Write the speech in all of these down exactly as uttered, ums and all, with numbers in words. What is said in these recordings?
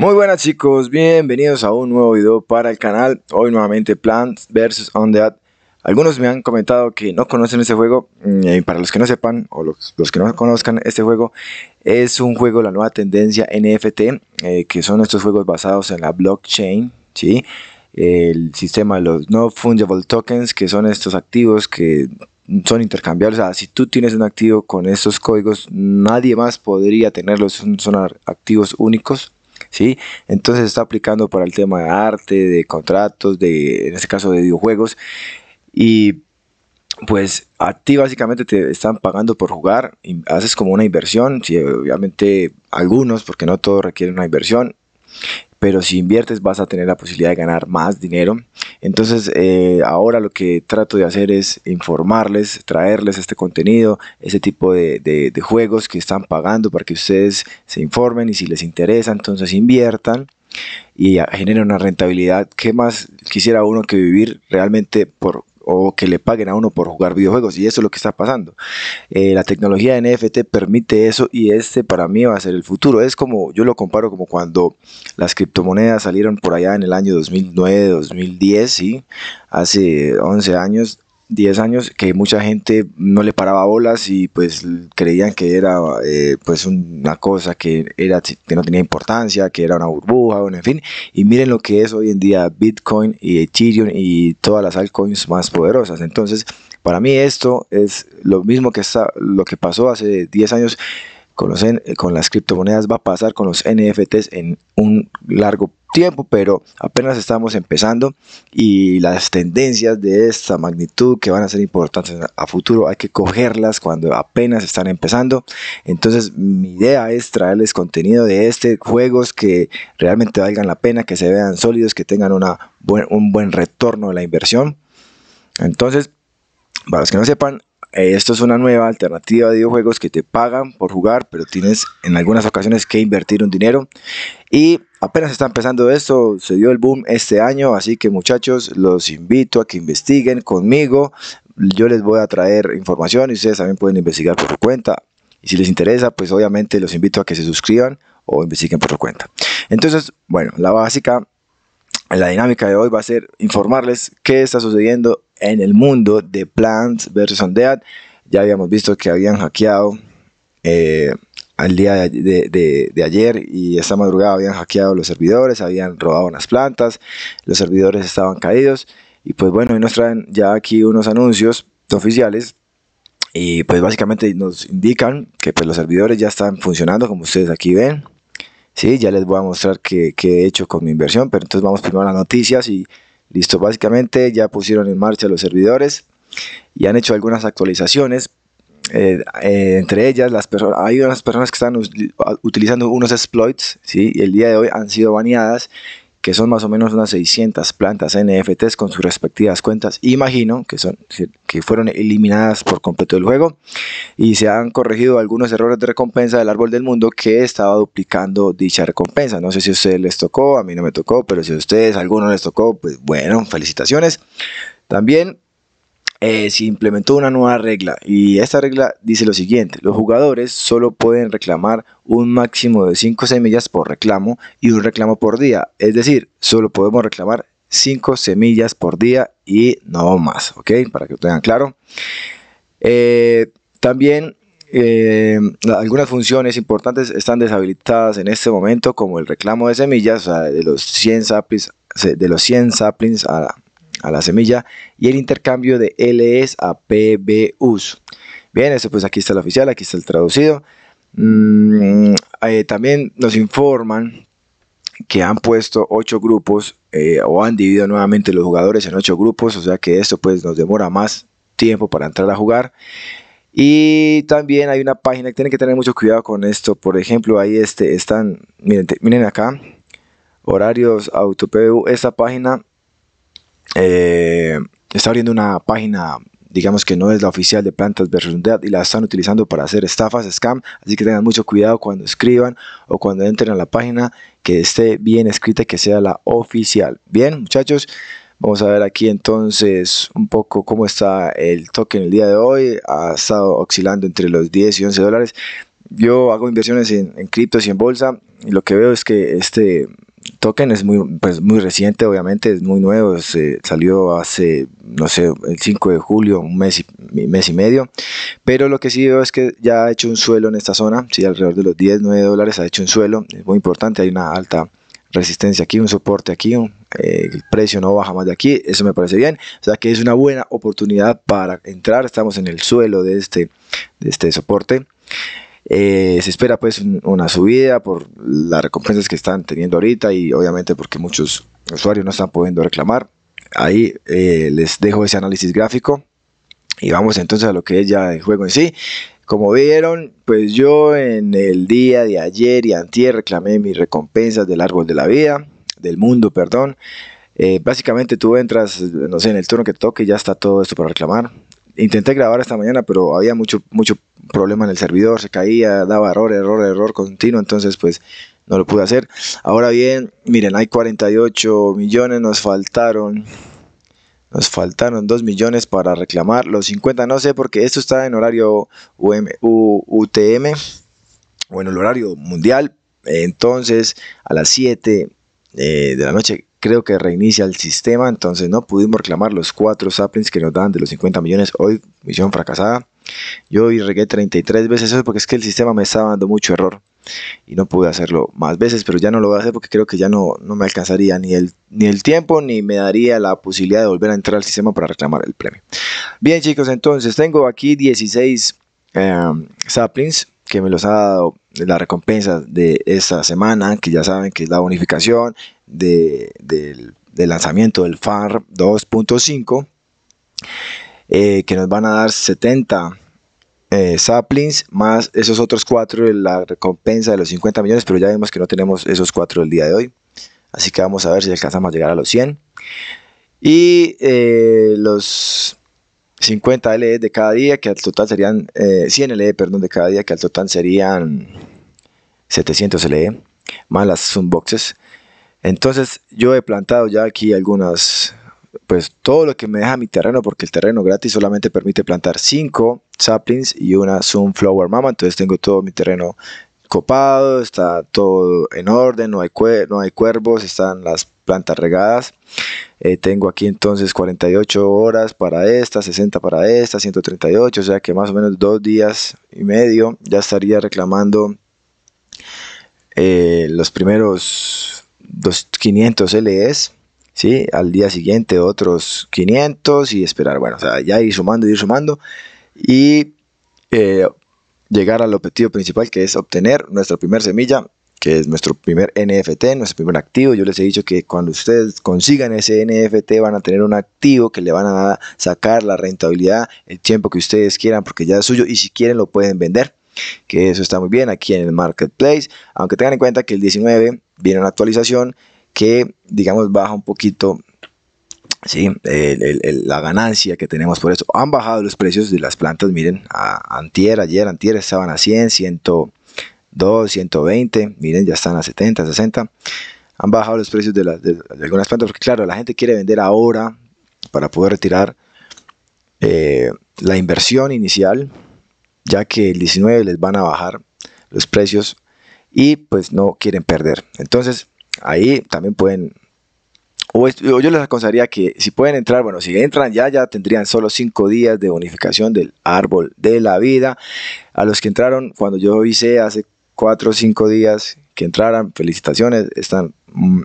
Muy buenas chicos, bienvenidos a un nuevo video para el canal. Hoy nuevamente Plants vs Undead. Algunos me han comentado que no conocen este juego. Y para los que no sepan, o los, los que no conozcan este juego, es un juego, la nueva tendencia N F T, eh, que son estos juegos basados en la blockchain, ¿sí? El sistema de los no fungible tokens, que son estos activos que son intercambiables. O sea, si tú tienes un activo con estos códigos, nadie más podría tenerlos, son, son activos únicos, ¿sí? Entonces está aplicando para el tema de arte, de contratos, de, en este caso de videojuegos. Y pues a ti básicamente te están pagando por jugar, y haces como una inversión, sí, obviamente algunos, porque no todos requieren una inversión, pero si inviertes vas a tener la posibilidad de ganar más dinero. Entonces eh, ahora lo que trato de hacer es informarles, traerles este contenido, este tipo de, de, de juegos que están pagando para que ustedes se informen y si les interesa, entonces inviertan y generen una rentabilidad. ¿Qué más quisiera uno que vivir realmente por, o que le paguen a uno por jugar videojuegos? Y eso es lo que está pasando. Eh, la tecnología N F T permite eso, y este para mí va a ser el futuro. Es como, yo lo comparo como cuando las criptomonedas salieron por allá en el año dos mil nueve, dos mil diez, ¿sí? Hace once años, diez años, que mucha gente no le paraba bolas y pues creían que era eh, pues una cosa que, era, que no tenía importancia, que era una burbuja, bueno, en fin. Y miren lo que es hoy en día Bitcoin y Ethereum y todas las altcoins más poderosas. Entonces para mí esto es lo mismo que, está, lo que pasó hace diez años con, los, con las criptomonedas, va a pasar con los N F Ts en un largo plazo tiempo, pero apenas estamos empezando, y las tendencias de esta magnitud que van a ser importantes a futuro hay que cogerlas cuando apenas están empezando. Entonces mi idea es traerles contenido de este, juegos que realmente valgan la pena, que se vean sólidos, que tengan una buen, un buen retorno de la inversión. Entonces, para los que no sepan, esto es una nueva alternativa de videojuegos que te pagan por jugar, pero tienes en algunas ocasiones que invertir un dinero. Y apenas está empezando esto, se dio el boom este año, así que muchachos, los invito a que investiguen conmigo. Yo les voy a traer información y ustedes también pueden investigar por su cuenta. Y si les interesa, pues obviamente los invito a que se suscriban o investiguen por su cuenta. Entonces, bueno, la básica, la dinámica de hoy va a ser informarles qué está sucediendo en el mundo de Plants versus Undead. Ya habíamos visto que habían hackeado eh, al día de, de, de, de ayer y esta madrugada habían hackeado los servidores, habían robado unas plantas, los servidores estaban caídos. Y pues bueno, hoy nos traen ya aquí unos anuncios oficiales y pues básicamente nos indican que pues los servidores ya están funcionando, como ustedes aquí ven. Sí, ya les voy a mostrar qué, qué he hecho con mi inversión, pero entonces vamos primero a las noticias y listo. Básicamente ya pusieron en marcha los servidores y han hecho algunas actualizaciones. Eh, eh, entre ellas, las personas, hay unas personas que están utilizando unos exploits, ¿sí? Y el día de hoy han sido baneadas, que son más o menos unas seiscientas plantas N F Ts con sus respectivas cuentas. Imagino que, son, que fueron eliminadas por completo del juego, y se han corregido algunos errores de recompensa del árbol del mundo que estaba duplicando dicha recompensa. No sé si a ustedes les tocó, a mí no me tocó, pero si a ustedes a alguno les tocó, pues bueno, felicitaciones. También eh, se implementó una nueva regla, y esta regla dice lo siguiente: los jugadores solo pueden reclamar un máximo de cinco semillas por reclamo y un reclamo por día, es decir, solo podemos reclamar cinco semillas por día y no más, ok, para que lo tengan claro. Eh, también eh, algunas funciones importantes están deshabilitadas en este momento, como el reclamo de semillas, o sea, de los cien saplings, de los cien saplings a la a la semilla, y el intercambio de L S a P B Us. Bien, eso pues aquí está el oficial, aquí está el traducido. Mm, eh, también nos informan que han puesto ocho grupos eh, o han dividido nuevamente los jugadores en ocho grupos, o sea que esto pues nos demora más tiempo para entrar a jugar. Y también hay una página que tienen que tener mucho cuidado con esto. Por ejemplo, ahí este, están, miren, te, miren acá, horarios AutoPVU. Esta página Eh, está abriendo una página, digamos que no es la oficial de Plants versus Undead, y la están utilizando para hacer estafas, scam, así que tengan mucho cuidado cuando escriban o cuando entren a la página, que esté bien escrita y que sea la oficial. Bien muchachos, vamos a ver aquí entonces un poco cómo está el token el día de hoy. Ha estado oscilando entre los diez y once dólares. Yo hago inversiones en, en criptos y en bolsa, y lo que veo es que este token es muy, pues, muy reciente, obviamente, es muy nuevo, se salió hace, no sé, el cinco de julio, un mes y, mes y medio, pero lo que sí veo es que ya ha hecho un suelo en esta zona, sí, alrededor de los diez, nueve dólares ha hecho un suelo, es muy importante, hay una alta resistencia aquí, un soporte aquí, un, eh, el precio no baja más de aquí, eso me parece bien, o sea que es una buena oportunidad para entrar, estamos en el suelo de este, de este soporte. Eh, se espera pues un, una subida por las recompensas que están teniendo ahorita y obviamente porque muchos usuarios no están pudiendo reclamar. Ahí eh, les dejo ese análisis gráfico y vamos entonces a lo que es ya el juego en sí. Como vieron, pues yo en el día de ayer y antier reclamé mis recompensas del árbol de la vida, del mundo, perdón. Eh, básicamente tú entras, no sé, en el turno que te toque ya está todo esto para reclamar. Intenté grabar esta mañana, pero había mucho, mucho problema en el servidor, se caía, daba error, error, error continuo, entonces pues no lo pude hacer. Ahora bien, miren, hay cuarenta y ocho millones, nos faltaron, nos faltaron dos millones para reclamar los cincuenta, no sé, porque esto está en horario U T M, o en el horario mundial, entonces a las siete eh, de la noche, creo que reinicia el sistema, entonces no pudimos reclamar los cuatro saplings que nos dan de los cincuenta millones, hoy misión fracasada. Yo hoy regué treinta y tres veces eso porque es que el sistema me estaba dando mucho error y no pude hacerlo más veces, pero ya no lo voy a hacer porque creo que ya no, no me alcanzaría ni el, ni el tiempo ni me daría la posibilidad de volver a entrar al sistema para reclamar el premio. Bien chicos, entonces tengo aquí dieciséis eh, saplings que me los ha dado la recompensa de esta semana, que ya saben que es la bonificación de, del, del lanzamiento del Farm dos punto cinco, eh, que nos van a dar setenta eh, saplings, más esos otros cuatro de la recompensa de los cincuenta millones, pero ya vemos que no tenemos esos cuatro el día de hoy, así que vamos a ver si alcanzamos a llegar a los cien, y eh, los cincuenta L E de cada día, que al total serían, eh, cien L E, perdón, de cada día, que al total serían setecientos L E, más las unboxes. Entonces yo he plantado ya aquí algunas, pues todo lo que me deja mi terreno, porque el terreno gratis solamente permite plantar cinco saplings y una sunflower mama, entonces tengo todo mi terreno copado, está todo en orden, no hay, no hay cuervos, están las plantas regadas. Eh, tengo aquí entonces cuarenta y ocho horas para esta, sesenta para esta, ciento treinta y ocho, o sea que más o menos dos días y medio ya estaría reclamando eh, los primeros dos, quinientos L Es, ¿sí? Al día siguiente otros quinientos y esperar, bueno, o sea, ya ir sumando, ir sumando y eh, llegar al objetivo principal, que es obtener nuestra primera semilla, que es nuestro primer N F T, nuestro primer activo. Yo les he dicho que cuando ustedes consigan ese N F T van a tener un activo que le van a sacar la rentabilidad, el tiempo que ustedes quieran, porque ya es suyo, y si quieren lo pueden vender, que eso está muy bien aquí en el marketplace, aunque tengan en cuenta que el diecinueve viene una actualización que, digamos, baja un poquito, ¿sí? el, el, el, la ganancia que tenemos por eso. Han bajado los precios de las plantas, miren, a antier, ayer, antier estaban a cien, ciento dos, ciento veinte, miren, ya están a setenta, sesenta. Han bajado los precios de, la, de, de algunas plantas porque, claro, la gente quiere vender ahora para poder retirar eh, la inversión inicial, ya que el diecinueve les van a bajar los precios y pues no quieren perder. Entonces ahí también pueden, o yo les aconsejaría que si pueden entrar, bueno, si entran ya, ya tendrían solo cinco días de bonificación del árbol de la vida. A los que entraron cuando yo hice hace cuatro o cinco días que entraran, felicitaciones, están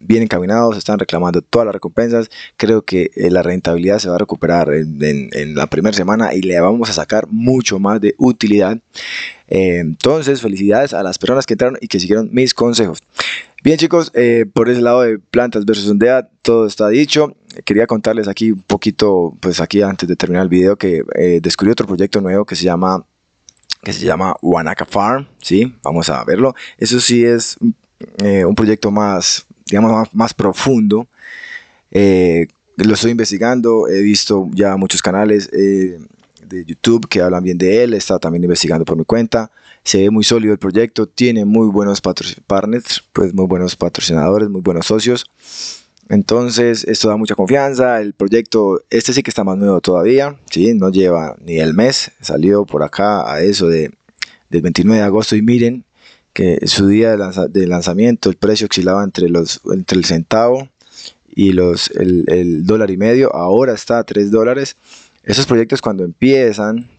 bien encaminados, están reclamando todas las recompensas. Creo que la rentabilidad se va a recuperar en, en, en la primera semana y le vamos a sacar mucho más de utilidad. Entonces, felicidades a las personas que entraron y que siguieron mis consejos. Bien chicos, eh, por ese lado de Plantas versus Undead, todo está dicho. Quería contarles aquí un poquito, pues aquí antes de terminar el video, que eh, descubrí otro proyecto nuevo que se llama que se llama Wanaka Farm, ¿sí? Vamos a verlo. Eso sí es eh, un proyecto más, digamos, más, más profundo. Eh, lo estoy investigando, he visto ya muchos canales eh, de YouTube que hablan bien de él, está también investigando por mi cuenta, se ve muy sólido el proyecto, tiene muy buenos partners, pues muy buenos patrocinadores, muy buenos socios, entonces esto da mucha confianza. El proyecto, este sí que está más nuevo todavía, ¿sí? No lleva ni el mes, salió por acá a eso de del veintinueve de agosto, y miren que su día de, lanza de lanzamiento el precio oscilaba entre, los, entre el centavo y los, el, el dólar y medio, ahora está a tres dólares. Esos proyectos cuando empiezan,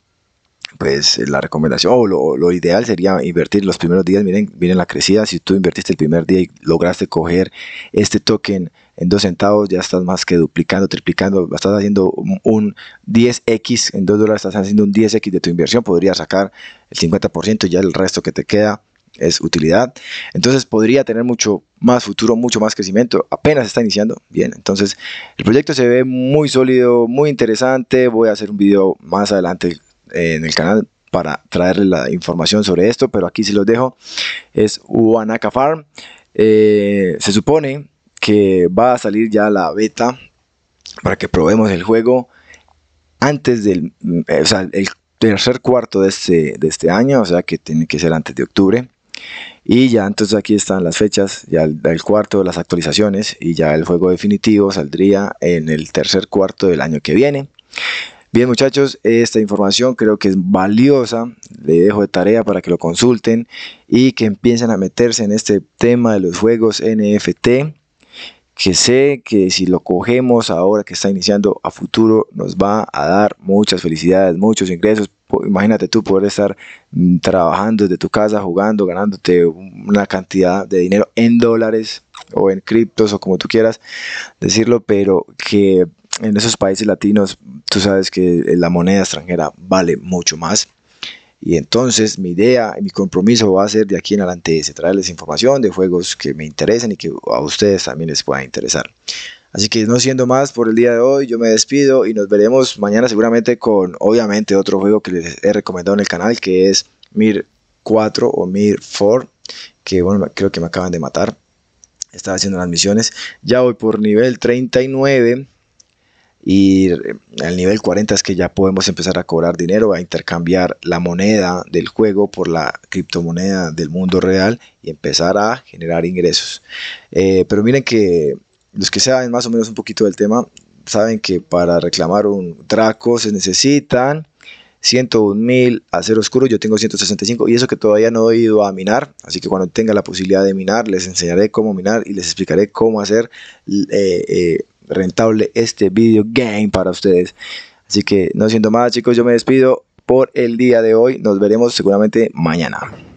pues la recomendación, o lo, lo ideal sería invertir los primeros días. Miren, miren la crecida. Si tú invertiste el primer día y lograste coger este token en dos centavos, ya estás más que duplicando, triplicando, estás haciendo un, un diez equis, en dos dólares estás haciendo un diez equis de tu inversión, podrías sacar el cincuenta por ciento y ya el resto que te queda es utilidad. Entonces podría tener mucho más futuro, mucho más crecimiento. Apenas está iniciando bien. Entonces el proyecto se ve muy sólido, muy interesante. Voy a hacer un video más adelante en el canal para traerle la información sobre esto, pero aquí se los dejo. Es Wanaka Farm. Eh, se supone que va a salir ya la beta para que probemos el juego antes del o sea, el tercer cuarto de este, de este año, o sea que tiene que ser antes de octubre. Y ya entonces aquí están las fechas, ya el, el cuarto de las actualizaciones, y ya el juego definitivo saldría en el tercer cuarto del año que viene. Bien muchachos, esta información creo que es valiosa, le dejo de tarea para que lo consulten y que empiecen a meterse en este tema de los juegos N F T, que sé que si lo cogemos ahora que está iniciando, a futuro nos va a dar muchas felicidades, muchos ingresos. Imagínate tú poder estar trabajando desde tu casa, jugando, ganándote una cantidad de dinero en dólares o en criptos o como tú quieras decirlo, pero que en esos países latinos, tú sabes que la moneda extranjera vale mucho más. Y entonces mi idea y mi compromiso va a ser de aquí en adelante ese, traerles información de juegos que me interesen y que a ustedes también les pueda interesar. Así que no siendo más por el día de hoy, yo me despido y nos veremos mañana seguramente con, obviamente, otro juego que les he recomendado en el canal, que es Mir cuatro o Mir cuatro, que bueno, creo que me acaban de matar. Estaba haciendo las misiones. Ya voy por nivel treinta y nueve. Y al nivel cuarenta es que ya podemos empezar a cobrar dinero, a intercambiar la moneda del juego por la criptomoneda del mundo real y empezar a generar ingresos. Eh, pero miren que los que saben más o menos un poquito del tema saben que para reclamar un draco se necesitan ciento un mil acero oscuro. Yo tengo ciento sesenta y cinco y eso que todavía no he ido a minar, así que cuando tenga la posibilidad de minar les enseñaré cómo minar y les explicaré cómo hacer eh, eh, rentable este video game para ustedes. Así que no siendo más chicos, yo me despido por el día de hoy, nos veremos seguramente mañana.